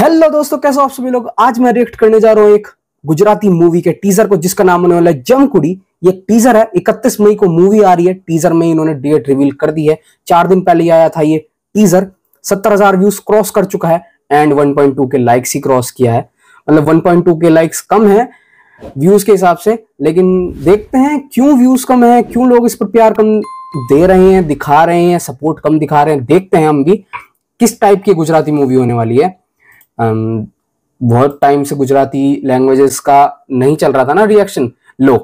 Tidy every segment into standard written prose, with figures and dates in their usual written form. Hello दोस्तों, कैसे हो आप सभी लोग। आज मैं रिएक्ट करने जा रहा हूँ एक गुजराती मूवी के टीजर को जिसका नाम होने वाला है जमकुड़ी। ये टीजर है, 31 मई को मूवी आ रही है। टीजर में इन्होंने डेट रिवील कर दी है। 4 दिन पहले आया था ये टीजर। 70,000 व्यूज क्रॉस कर चुका है एंड 1.2 के लाइक्स ही क्रॉस किया है। मतलब 1.2 के लाइक्स कम है व्यूज के हिसाब से, लेकिन देखते हैं क्यों व्यूज कम है, क्यों लोग इस पर प्यार कम दे रहे हैं, दिखा रहे हैं, सपोर्ट कम दिखा रहे हैं। देखते हैं हम भी किस टाइप की गुजराती मूवी होने वाली है। बहुत टाइम से गुजराती लैंग्वेजेस का नहीं चल रहा था ना रिएक्शन। लो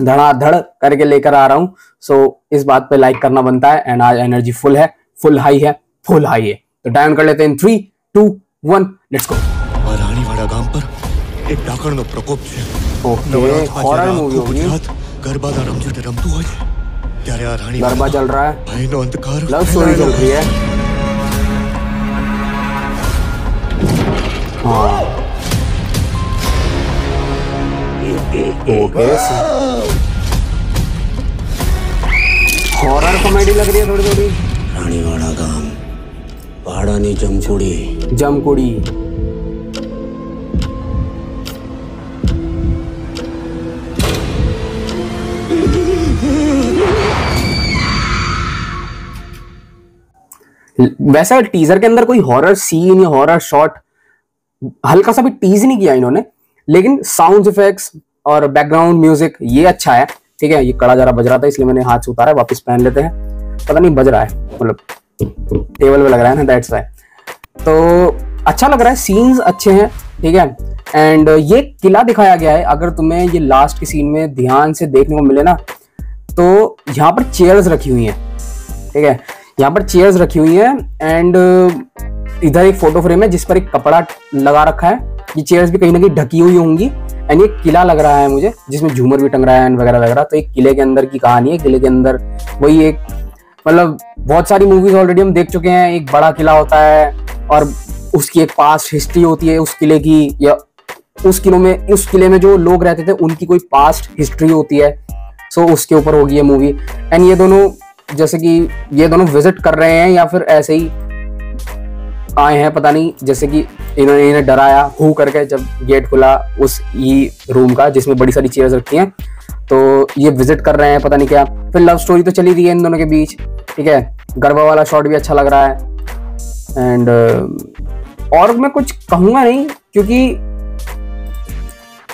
धड़ाधड़ करके लेकर आ रहा हूँ। सो इस बात पे लाइक करना बनता है। एंड आज एनर्जी फुल है, फुल हाई है, फुल हाई है। तो डायन कर लेते हैं 3, 2, 1, लेट्स गो। रानीवाड़ा गांव पर एक डाकण का प्रकोप है। हॉरर मूवी होगी। गरबा दा रमझट रमतू है, त्यारे आ रानी गरबा चल रहा है, भयनो अंधकार लव स्टोरी चल रही है। हॉरर कॉमेडी लग रही है थोड़ी थोड़ी। रानीवाड़ा गांव वाड़ानी जमकुड़ी। जमकुड़ी वैसा टीजर के अंदर कोई हॉरर सीन या हॉरर शॉट हल्का सा भी टीज नहीं किया इन्होंने, लेकिन साउंड इफेक्ट्स और बैकग्राउंड म्यूजिक ये अच्छा है। ठीक है, ये कड़ा जरा बज रहा था इसलिए मैंने हाथ से उतारा है, वापस पहन लेते हैं। पता नहीं बज रहा है, मतलब टेबल पे लग रहा है ना, दैट्स व्हाई। तो अच्छा लग रहा है, सीन्स अच्छे हैं। ठीक है, एंड ये किला दिखाया गया है। अगर तुम्हें ये लास्ट के सीन में ध्यान से देखने को मिले ना, तो यहाँ पर चेयर्स रखी हुई है। ठीक है, यहाँ पर चेयर्स रखी हुई है एंड इधर एक फोटो फ्रेम है जिस पर एक कपड़ा लगा रखा है। ये चेयर्स भी कहीं ना कहीं ढकी हुई होंगी। एंड ये किला लग रहा है मुझे, जिसमें झूमर भी टंग रहा है वगैरह वगैरह। तो एक किले के अंदर की कहानी है। किले के अंदर वही एक, मतलब बहुत सारी मूवीज ऑलरेडी हम देख चुके हैं। एक बड़ा किला होता है और उसकी एक पास्ट हिस्ट्री होती है उस किले की, या उस किले में जो लोग रहते थे उनकी कोई पास्ट हिस्ट्री होती है। सो उसके ऊपर होगी ये मूवी। एंड ये दोनों, जैसे कि ये दोनों विजिट कर रहे हैं या फिर ऐसे ही आए हैं, पता नहीं। जैसे कि इन्होंने डराया हु करके जब गेट खुला उस ई रूम का जिसमें बड़ी सारी चेयर्स रखती हैं, तो ये विजिट कर रहे हैं, पता नहीं क्या। फिर लव स्टोरी तो चली रही है इन दोनों के बीच। ठीक है, गरबा वाला शॉट भी अच्छा लग रहा है। एंड और मैं कुछ कहूँगा नहीं, क्योंकि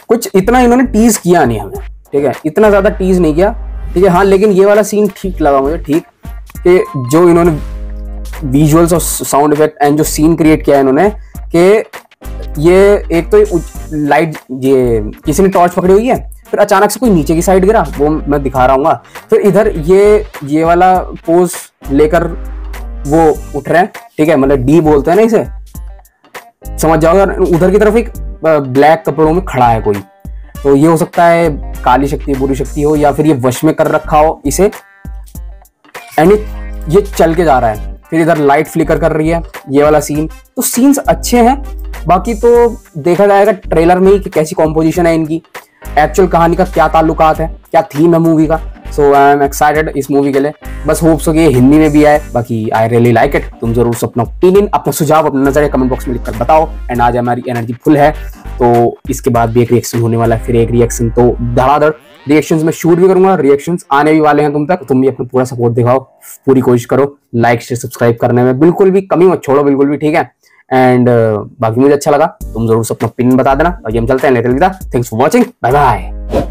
कुछ इतना इन्होंने टीज किया नहीं हमें। ठीक है, इतना ज़्यादा टीज नहीं किया। ठीक है, हाँ, लेकिन ये वाला सीन ठीक लगा मुझे। ठीक कि जो इन्होंने विजुअल्स और साउंड इफेक्ट एंड जो सीन क्रिएट किया है इन्होंने, कि ये एक तो लाइट, ये किसी ने टॉर्च पकड़ी हुई है, फिर अचानक से कोई नीचे की साइड गिरा, वो मैं दिखा रहा हूँ। फिर इधर ये वाला पोज लेकर वो उठ रहे हैं। ठीक है, मतलब डी बोलते हैं ना इसे, समझ जाओगे। उधर की तरफ एक ब्लैक कपड़ों में खड़ा है कोई, तो ये हो सकता है काली शक्ति, बुरी शक्ति हो, या फिर ये वश में कर रखा हो इसे। एंड ये चल के जा रहा है, फिर इधर लाइट फ्लिकर कर रही है, ये वाला सीन। तो सीन्स अच्छे हैं। बाकी तो देखा जाएगा ट्रेलर में ही कि कैसी कॉम्पोजिशन है इनकी, एक्चुअल कहानी का क्या ताल्लुकात है, क्या थीम है मूवी का। सो आई एम एक्साइटेड इस मूवी के लिए। बस होप्स हो कि ये हिंदी में भी आए। बाकी आई रियली लाइक इट। तुम जरूर अपना ओपिनियन, अपना सुझाव, अपना नजरिया कमेंट बॉक्स में लिखकर बताओ। एंड आज हमारी एनर्जी फुल है, तो इसके बाद भी एक रिएक्शन होने वाला है, फिर एक रिएक्शन, तो धड़ाधड़ रिएक्शंस में शूट भी करूंगा। रिएक्शंस आने भी वाले हैं तुम तक। तुम भी अपना पूरा सपोर्ट दिखाओ, पूरी कोशिश करो। लाइक शेयर सब्सक्राइब करने में बिल्कुल भी कमी मत छोड़ो, बिल्कुल भी। ठीक है, एंड बाकी मुझे अच्छा लगा, तुम जरूर अपना ओपिनियन बता देना। और हम चलते हैं, thanks for watching, bye bye.